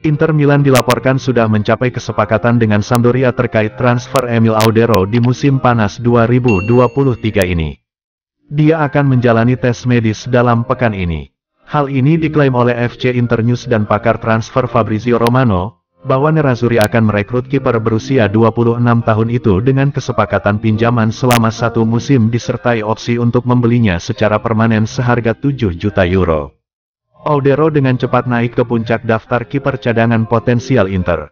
Inter Milan dilaporkan sudah mencapai kesepakatan dengan Sampdoria terkait transfer Emil Audero di musim panas 2023 ini. Dia akan menjalani tes medis dalam pekan ini. Hal ini diklaim oleh FC Inter News dan pakar transfer Fabrizio Romano, bahwa Nerazzurri akan merekrut kiper berusia 26 tahun itu dengan kesepakatan pinjaman selama satu musim disertai opsi untuk membelinya secara permanen seharga 7 juta euro. Audero dengan cepat naik ke puncak daftar kiper cadangan potensial Inter.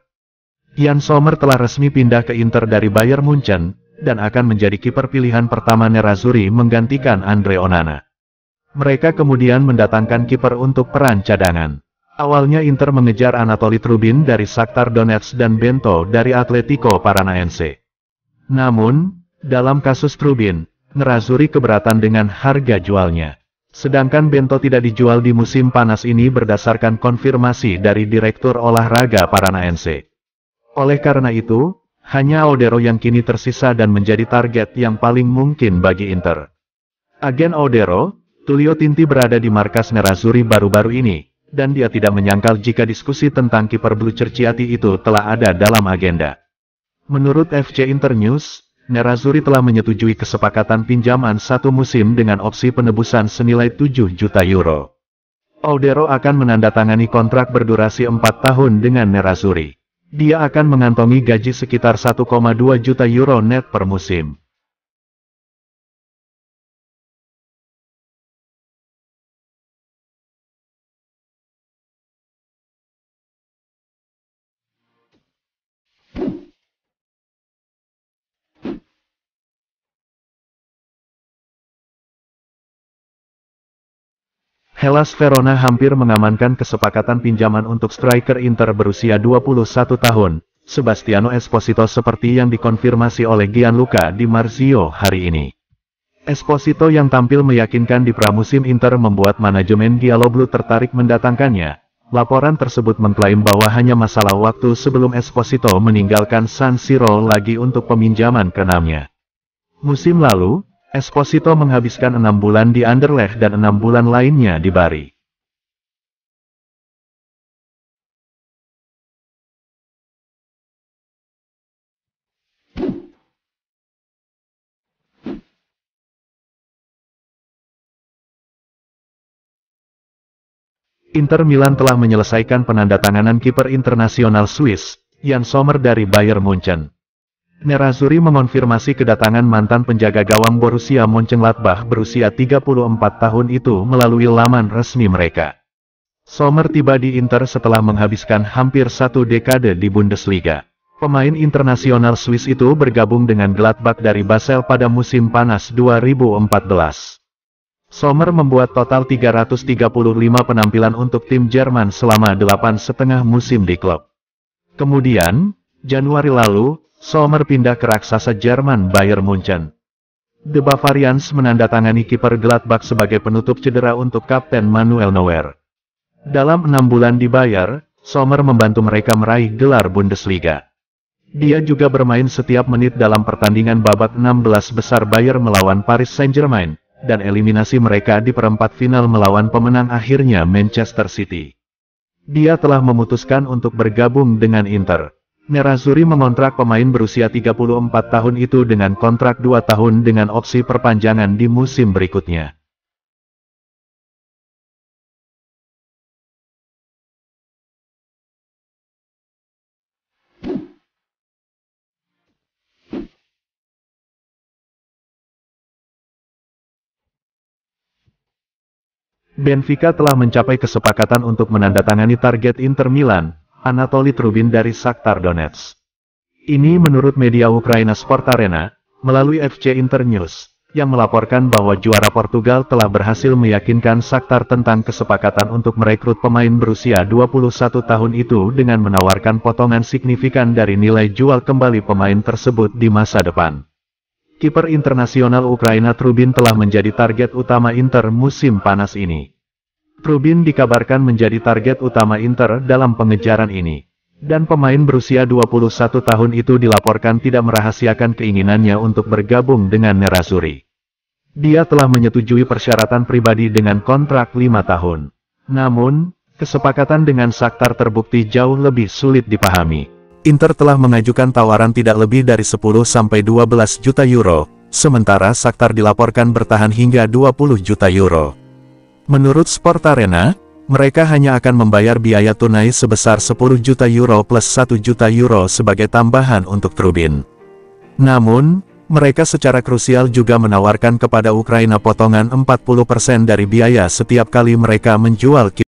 Yann Sommer telah resmi pindah ke Inter dari Bayern München, dan akan menjadi kiper pilihan pertama Nerazzurri menggantikan Andre Onana. Mereka kemudian mendatangkan kiper untuk peran cadangan. Awalnya Inter mengejar Anatoliy Trubin dari Shakhtar Donetsk dan Bento dari Atletico Paranaense. Namun, dalam kasus Trubin, Nerazzurri keberatan dengan harga jualnya. Sedangkan Bento tidak dijual di musim panas ini berdasarkan konfirmasi dari Direktur Olahraga Paranaense. Oleh karena itu, hanya Audero yang kini tersisa dan menjadi target yang paling mungkin bagi Inter. Agen Audero, Tullio Tinti berada di markas Nerazzurri baru-baru ini, dan dia tidak menyangkal jika diskusi tentang kiper Blu Cerciati itu telah ada dalam agenda. Menurut FC Inter News, Nerazzurri telah menyetujui kesepakatan pinjaman satu musim dengan opsi penebusan senilai 7 juta euro. Audero akan menandatangani kontrak berdurasi 4 tahun dengan Nerazzurri. Dia akan mengantongi gaji sekitar 1,2 juta euro net per musim. Hellas Verona hampir mengamankan kesepakatan pinjaman untuk striker Inter berusia 21 tahun, Sebastiano Esposito seperti yang dikonfirmasi oleh Gianluca Di Marzio hari ini. Esposito yang tampil meyakinkan di pramusim Inter membuat manajemen Gialloblu tertarik mendatangkannya. Laporan tersebut mengklaim bahwa hanya masalah waktu sebelum Esposito meninggalkan San Siro lagi untuk peminjaman keenamnya. Musim lalu, Esposito menghabiskan 6 bulan di Anderlecht dan 6 bulan lainnya di Bari. Inter Milan telah menyelesaikan penandatanganan kiper internasional Swiss, Yann Sommer dari Bayern München. Nerazzurri mengonfirmasi kedatangan mantan penjaga gawang Borussia Mönchengladbach berusia 34 tahun itu melalui laman resmi mereka. Sommer tiba di Inter setelah menghabiskan hampir satu dekade di Bundesliga. Pemain internasional Swiss itu bergabung dengan Gladbach dari Basel pada musim panas 2014. Sommer membuat total 335 penampilan untuk tim Jerman selama 8,5 musim di klub. Kemudian, Januari lalu, Sommer pindah ke raksasa Jerman Bayern München. The Bavarians menandatangani kiper Gladbach sebagai penutup cedera untuk kapten Manuel Neuer. Dalam 6 bulan di Bayern, Sommer membantu mereka meraih gelar Bundesliga. Dia juga bermain setiap menit dalam pertandingan babak 16 besar Bayern melawan Paris Saint-Germain, dan eliminasi mereka di perempat final melawan pemenang akhirnya Manchester City. Dia telah memutuskan untuk bergabung dengan Inter. Nerazzurri mengontrak pemain berusia 34 tahun itu dengan kontrak 2 tahun dengan opsi perpanjangan di musim berikutnya. Benfica telah mencapai kesepakatan untuk menandatangani target Inter Milan, Anatoliy Trubin dari Shakhtar Donetsk. Ini menurut media Ukraina Sport Arena, melalui FC Inter News, yang melaporkan bahwa juara Portugal telah berhasil meyakinkan Shakhtar tentang kesepakatan untuk merekrut pemain berusia 21 tahun itu dengan menawarkan potongan signifikan dari nilai jual kembali pemain tersebut di masa depan. Kiper internasional Ukraina Trubin telah menjadi target utama Inter musim panas ini. Trubin dikabarkan menjadi target utama Inter dalam pengejaran ini. Dan pemain berusia 21 tahun itu dilaporkan tidak merahasiakan keinginannya untuk bergabung dengan Nerazzurri. Dia telah menyetujui persyaratan pribadi dengan kontrak 5 tahun. Namun, kesepakatan dengan Shakhtar terbukti jauh lebih sulit dipahami. Inter telah mengajukan tawaran tidak lebih dari 10–12 juta euro, sementara Shakhtar dilaporkan bertahan hingga 20 juta euro. Menurut Sport Arena, mereka hanya akan membayar biaya tunai sebesar 10 juta euro plus 1 juta euro sebagai tambahan untuk Trubin. Namun, mereka secara krusial juga menawarkan kepada Ukraina potongan 40% dari biaya setiap kali mereka menjual